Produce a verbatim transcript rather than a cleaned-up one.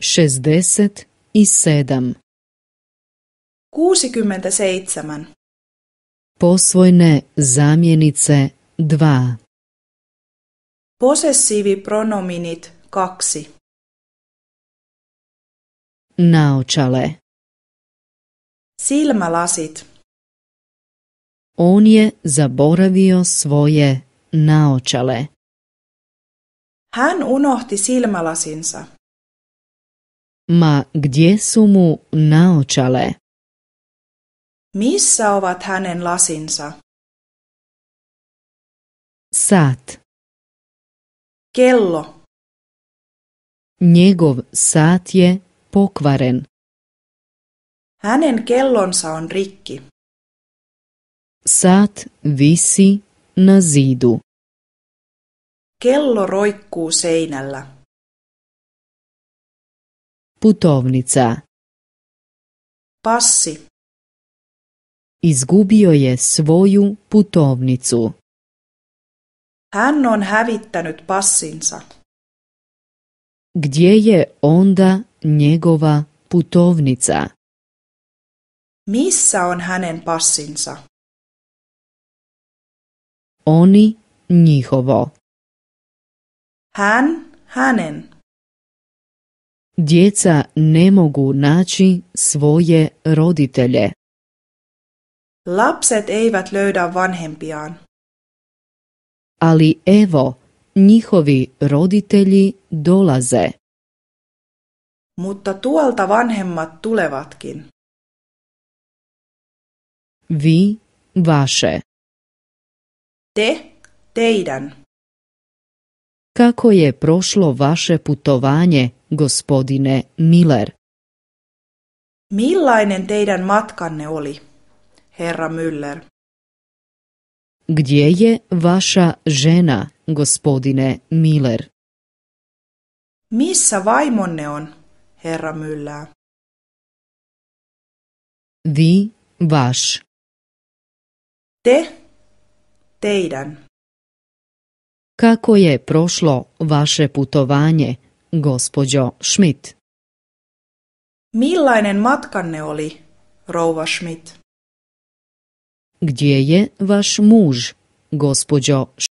šezdeset i sedam. kuusikymmentäseitsemän. Posvojne zamjenice dva. Posessiivipronominit kaksi. Naočale. Silmälasit. On je zaboravio svoje naočale. Hän unohti silmälasinsa. Ma gdje su mu naočale? Missä ovat hänen lasinsa? Sat. Kello. Njegov sat je pokvaren. Hänen kellonsa on rikki. Sat visi na zidu. Kello roikkuu seinällä. Putovnica. Passi. Izgubio je svoju putovnicu. Hän on hävittänyt passinsa. Gdje je onda njegova putovnica? Missä on hänen passinsa? Oni njihovo. Hän hänen. Djeca ne mogu naći svoje roditelje. Lapset eivät löydä vanhempiaan. Ali evo, njihovi roditelji dolaze. Mutta tuolta vanhemmat tulevatkin. Vi, vaše. Te, teidän. Kako je prošlo vaše putovanje, gospodine Miller? Millainen teidän matkanne oli, herra Müller? Gdje je vaša žena, gospodine Miller? Missä vaimonne on, herra Müller? Vi, vaš. Te, teidän. Kako je prošlo vaše putovanje, gospođo Schmidt? Millainen matkanne oli, rouva Schmidt? Gdje je vaš muž, gospođo